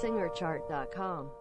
SingerChart.com